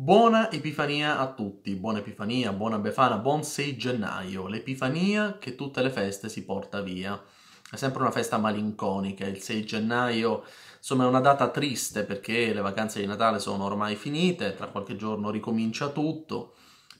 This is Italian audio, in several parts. Buona Epifania a tutti, buona Epifania, buona Befana, buon 6 gennaio, l'Epifania che tutte le feste si porta via. È sempre una festa malinconica, il 6 gennaio insomma è una data triste perché le vacanze di Natale sono ormai finite, tra qualche giorno ricomincia tutto,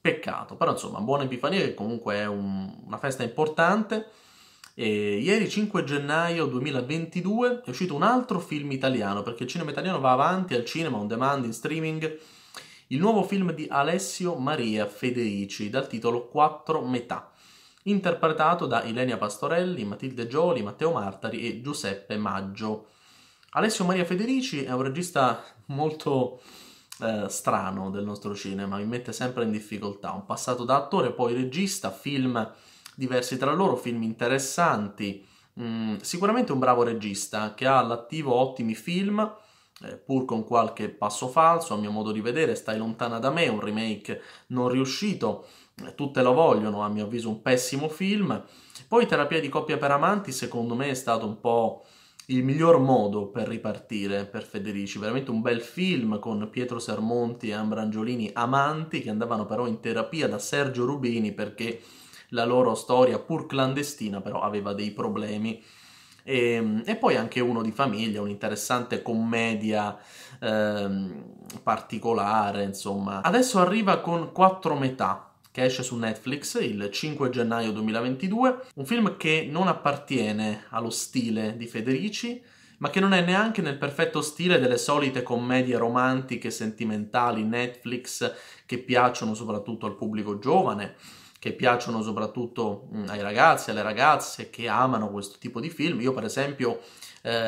peccato, però insomma buona Epifania che comunque è una festa importante. E ieri 5 gennaio 2022 è uscito un altro film italiano, perché il cinema italiano va avanti al cinema, on demand, in streaming, il nuovo film di Alessio Maria Federici dal titolo Quattro Metà, interpretato da Ilenia Pastorelli, Matilde Gioli, Matteo Martari e Giuseppe Maggio. Alessio Maria Federici è un regista molto strano del nostro cinema, mi mette sempre in difficoltà, un passato da attore, poi regista, film diversi tra loro, film interessanti, sicuramente un bravo regista che ha all'attivo ottimi film, pur con qualche passo falso a mio modo di vedere. Stai lontana da me, un remake non riuscito, tutte lo vogliono, a mio avviso un pessimo film. Poi Terapia di Coppia per Amanti secondo me è stato un po' il miglior modo per ripartire per Federici, veramente un bel film con Pietro Sermonti e Ambra Angiolini, amanti che andavano però in terapia da Sergio Rubini perché la loro storia, pur clandestina, però aveva dei problemi. E poi anche Uno di famiglia, un'interessante commedia particolare, insomma. Adesso arriva con Quattro Metà, che esce su Netflix il 5 gennaio 2022, un film che non appartiene allo stile di Federici, ma che non è neanche nel perfetto stile delle solite commedie romantiche, sentimentali, Netflix, che piacciono soprattutto al pubblico giovane, che piacciono soprattutto ai ragazzi, alle ragazze che amano questo tipo di film. Io per esempio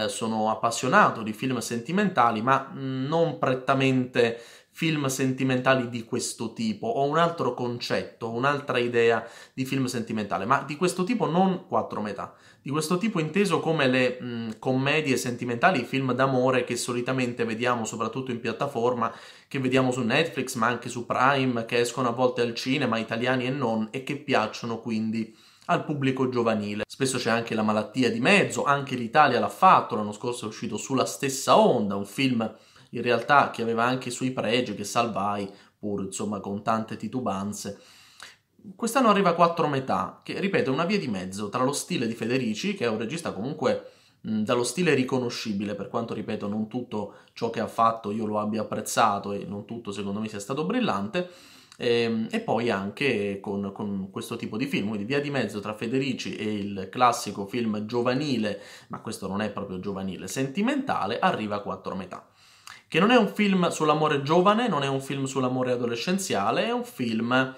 sono appassionato di film sentimentali, ma non prettamente film sentimentali di questo tipo. Ho un altro concetto, un'altra idea di film sentimentale, ma di questo tipo non Quattro Metà, di questo tipo inteso come le commedie sentimentali, i film d'amore che solitamente vediamo soprattutto in piattaforma, che vediamo su Netflix ma anche su Prime, che escono a volte al cinema, italiani e non, e che piacciono quindi al pubblico giovanile. Spesso c'è anche la malattia di mezzo, anche l'Italia l'ha fatto, l'anno scorso è uscito Sulla stessa onda, un film in realtà che aveva anche i suoi pregi, che salvai pur insomma con tante titubanze. Quest'anno arriva Quattro Metà, che ripeto è una via di mezzo tra lo stile di Federici, che è un regista comunque dallo stile riconoscibile, per quanto ripeto non tutto ciò che ha fatto io lo abbia apprezzato e non tutto secondo me sia stato brillante, e poi anche con questo tipo di film, quindi via di mezzo tra Federici e il classico film giovanile, ma questo non è proprio giovanile, sentimentale, arriva Quattro Metà, che non è un film sull'amore giovane, non è un film sull'amore adolescenziale, è un film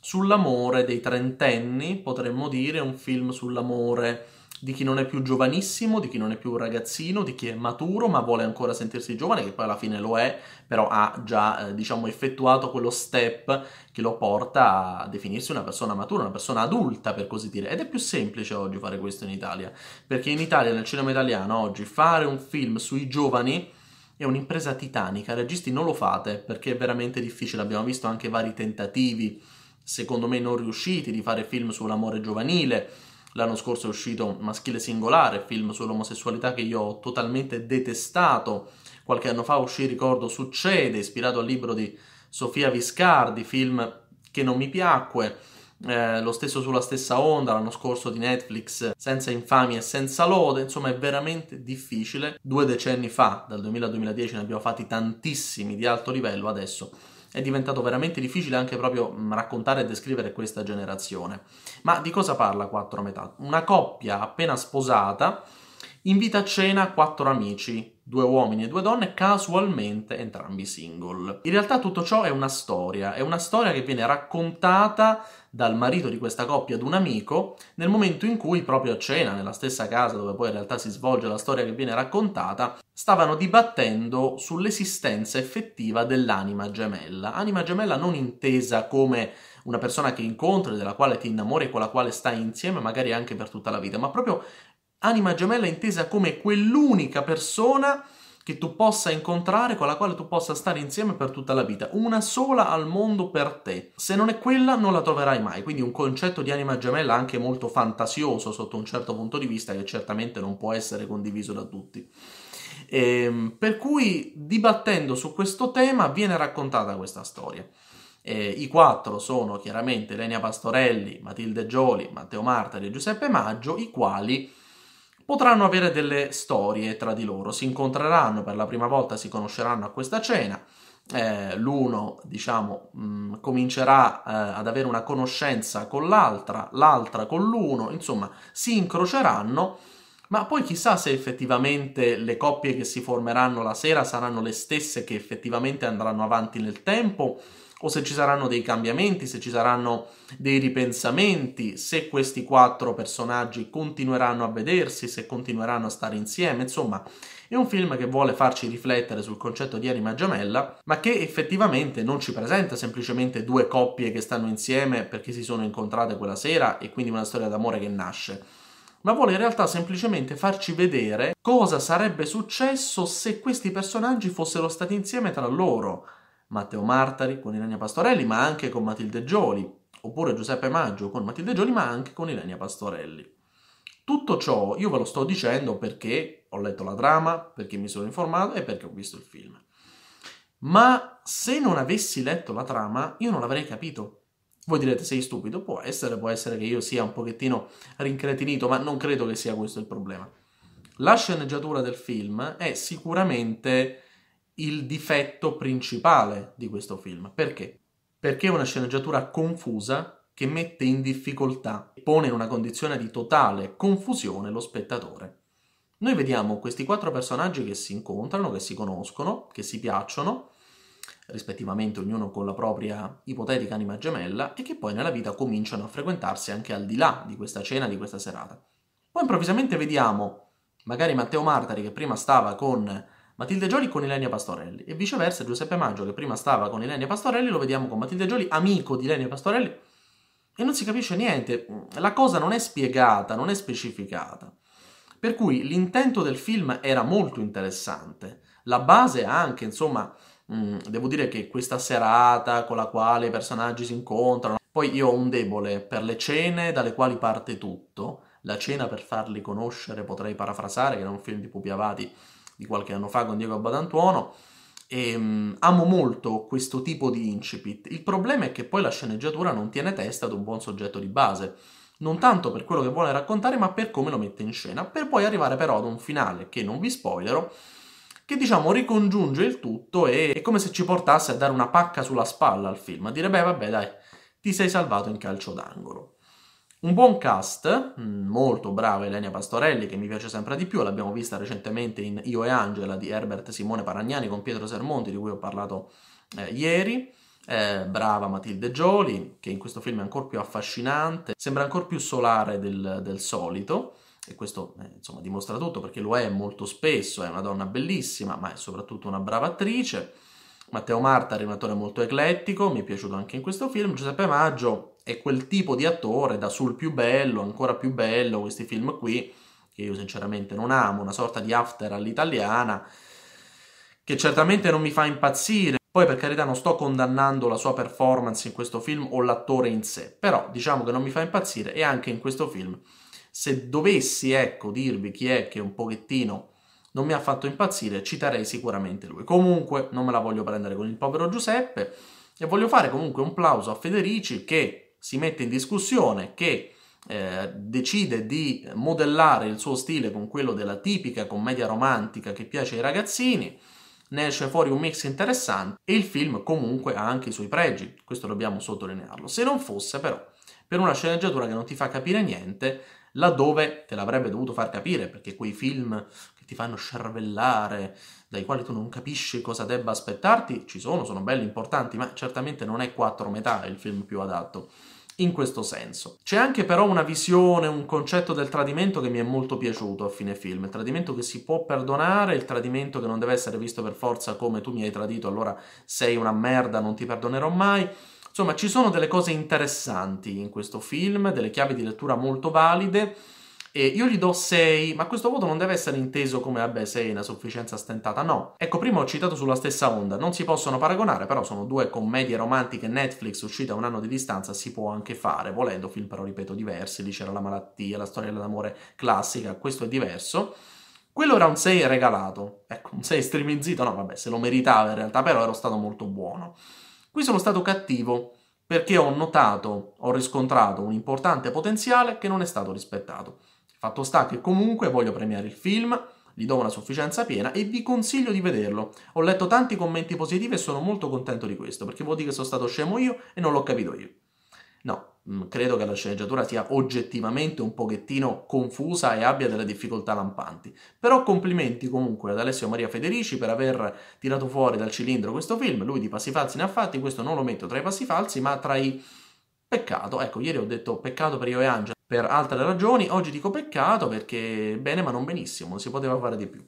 sull'amore dei trentenni, potremmo dire, un film sull'amore di chi non è più giovanissimo, di chi non è più ragazzino, di chi è maturo ma vuole ancora sentirsi giovane, che poi alla fine lo è, però ha già diciamo effettuato quello step che lo porta a definirsi una persona matura, una persona adulta per così dire. Ed è più semplice oggi fare questo in Italia, perché in Italia, nel cinema italiano oggi, fare un film sui giovani è un'impresa titanica, registi non lo fate perché è veramente difficile, abbiamo visto anche vari tentativi, secondo me non riusciti, di fare film sull'amore giovanile. L'anno scorso è uscito Maschile Singolare, film sull'omosessualità che io ho totalmente detestato, qualche anno fa uscì, ricordo, Succede, ispirato al libro di Sofia Viscardi, film che non mi piacque, lo stesso Sulla stessa onda, l'anno scorso di Netflix, Senza infamia e senza lode. Insomma è veramente difficile. 2 decenni fa, dal 2000 al 2010, ne abbiamo fatti tantissimi di alto livello, adesso è diventato veramente difficile anche proprio raccontare e descrivere questa generazione. Ma di cosa parla Quattro Metà? Una coppia appena sposata invita a cena 4 amici, 2 uomini e 2 donne, casualmente entrambi single. In realtà tutto ciò è una storia che viene raccontata dal marito di questa coppia ad un amico nel momento in cui, proprio a cena, nella stessa casa dove poi in realtà si svolge la storia che viene raccontata, stavano dibattendo sull'esistenza effettiva dell'anima gemella. Anima gemella non intesa come una persona che incontri, della quale ti innamori e con la quale stai insieme magari anche per tutta la vita, ma proprio anima gemella intesa come quell'unica persona che tu possa incontrare, con la quale tu possa stare insieme per tutta la vita, una sola al mondo per te. Se non è quella non la troverai mai, quindi un concetto di anima gemella anche molto fantasioso sotto un certo punto di vista, che certamente non può essere condiviso da tutti. Per cui, dibattendo su questo tema, viene raccontata questa storia. I quattro sono chiaramente Ilenia Pastorelli, Matilde Gioli, Matteo Martari e Giuseppe Maggio, i quali potranno avere delle storie tra di loro. Si incontreranno per la prima volta, si conosceranno a questa cena. L'uno, diciamo, comincerà ad avere una conoscenza con l'altra, l'altra con l'uno, insomma, si incroceranno, ma poi chissà se effettivamente le coppie che si formeranno la sera saranno le stesse che effettivamente andranno avanti nel tempo, o se ci saranno dei cambiamenti, se ci saranno dei ripensamenti, se questi quattro personaggi continueranno a vedersi, se continueranno a stare insieme. Insomma, è un film che vuole farci riflettere sul concetto di anima gemella, ma che effettivamente non ci presenta semplicemente due coppie che stanno insieme perché si sono incontrate quella sera e quindi una storia d'amore che nasce, ma vuole in realtà semplicemente farci vedere cosa sarebbe successo se questi personaggi fossero stati insieme tra loro. Matteo Martari con Ilenia Pastorelli, ma anche con Matilde Gioli, oppure Giuseppe Maggio con Matilde Gioli, ma anche con Ilenia Pastorelli. Tutto ciò io ve lo sto dicendo perché ho letto la trama, perché mi sono informato e perché ho visto il film. Ma se non avessi letto la trama, io non l'avrei capito. Voi direte, sei stupido? Può essere che io sia un pochettino rincretinito, ma non credo che sia questo il problema. La sceneggiatura del film è sicuramente il difetto principale di questo film. Perché? Perché è una sceneggiatura confusa che mette in difficoltà, pone in una condizione di totale confusione lo spettatore. Noi vediamo questi quattro personaggi che si incontrano, che si conoscono, che si piacciono, rispettivamente ognuno con la propria ipotetica anima gemella, e che poi nella vita cominciano a frequentarsi anche al di là di questa cena, di questa serata. Poi improvvisamente vediamo magari Matteo Martari, che prima stava con Matilde Gioli, con Ilenia Pastorelli, e viceversa Giuseppe Maggio, che prima stava con Ilenia Pastorelli, lo vediamo con Matilde Gioli, amico di Ilenia Pastorelli, e non si capisce niente, la cosa non è spiegata, non è specificata. Per cui l'intento del film era molto interessante, la base anche, insomma, devo dire che questa serata con la quale i personaggi si incontrano, poi io ho un debole per le cene dalle quali parte tutto, La cena per farli conoscere, potrei parafrasare, che era un film di Pupi Avati di qualche anno fa con Diego Abatantuono, e amo molto questo tipo di incipit. Il problema è che poi la sceneggiatura non tiene testa ad un buon soggetto di base, non tanto per quello che vuole raccontare, ma per come lo mette in scena, per poi arrivare però ad un finale, che non vi spoilerò, che diciamo ricongiunge il tutto e è come se ci portasse a dare una pacca sulla spalla al film, a dire, beh vabbè dai, ti sei salvato in calcio d'angolo. Un buon cast, molto brava Ilenia Pastorelli, che mi piace sempre di più, l'abbiamo vista recentemente in Io e Angela di Herbert Simone Paragnani con Pietro Sermonti, di cui ho parlato ieri, brava Matilde Gioli, che in questo film è ancora più affascinante, sembra ancora più solare del solito, e questo insomma dimostra tutto, perché lo è molto spesso, è una donna bellissima, ma è soprattutto una brava attrice. Matteo Martari è un attore molto eclettico, mi è piaciuto anche in questo film. Giuseppe Maggio è quel tipo di attore da Sul più bello, Ancora più bello, questi film qui, che io sinceramente non amo, una sorta di After all'italiana, che certamente non mi fa impazzire. Poi per carità non sto condannando la sua performance in questo film o l'attore in sé, però diciamo che non mi fa impazzire, e anche in questo film, se dovessi, ecco, dirvi chi è che un pochettino non mi ha fatto impazzire, citerei sicuramente lui. Comunque non me la voglio prendere con il povero Giuseppe, e voglio fare comunque un plauso a Federici, che si mette in discussione, che decide di modellare il suo stile con quello della tipica commedia romantica che piace ai ragazzini, ne esce fuori un mix interessante, e il film comunque ha anche i suoi pregi, questo dobbiamo sottolinearlo. Se non fosse però per una sceneggiatura che non ti fa capire niente, laddove te l'avrebbe dovuto far capire, perché quei film che ti fanno scervellare, dai quali tu non capisci cosa debba aspettarti, ci sono belli, importanti, ma certamente non è Quattro Metà il film più adatto in questo senso. C'è anche però una visione, un concetto del tradimento che mi è molto piaciuto a fine film, il tradimento che si può perdonare, il tradimento che non deve essere visto per forza come tu mi hai tradito, allora sei una merda, non ti perdonerò mai. Insomma, ci sono delle cose interessanti in questo film, delle chiavi di lettura molto valide, e io gli do 6, ma questo voto non deve essere inteso come, vabbè, 6, una sufficienza stentata, no. Ecco, prima ho citato Sulla stessa onda, non si possono paragonare, però sono due commedie romantiche Netflix uscite a un anno di distanza, si può anche fare, volendo, film però, ripeto, diversi, lì c'era la malattia, la storia dell'amore classica, questo è diverso. Quello era un 6 regalato, ecco, un 6 striminzito, no vabbè, se lo meritava in realtà, però ero stato molto buono. Qui sono stato cattivo perché ho riscontrato un importante potenziale che non è stato rispettato. Fatto sta che comunque voglio premiare il film, gli do una sufficienza piena e vi consiglio di vederlo. Ho letto tanti commenti positivi e sono molto contento di questo, perché vuol dire che sono stato scemo io e non l'ho capito io. No, credo che la sceneggiatura sia oggettivamente un pochettino confusa e abbia delle difficoltà lampanti. Però complimenti comunque ad Alessio Maria Federici per aver tirato fuori dal cilindro questo film. Lui di passi falsi ne ha fatti, questo non lo metto tra i passi falsi, ma tra i... peccato. Ecco, ieri ho detto peccato per Io e Angela per altre ragioni, oggi dico peccato perché bene ma non benissimo, si poteva fare di più.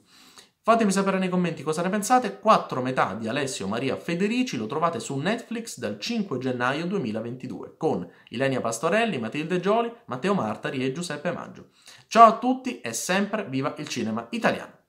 Fatemi sapere nei commenti cosa ne pensate. Quattro metà di Alessio Maria Federici lo trovate su Netflix dal 5 gennaio 2022 con Ilenia Pastorelli, Matilde Gioli, Matteo Martari e Giuseppe Maggio. Ciao a tutti e sempre viva il cinema italiano!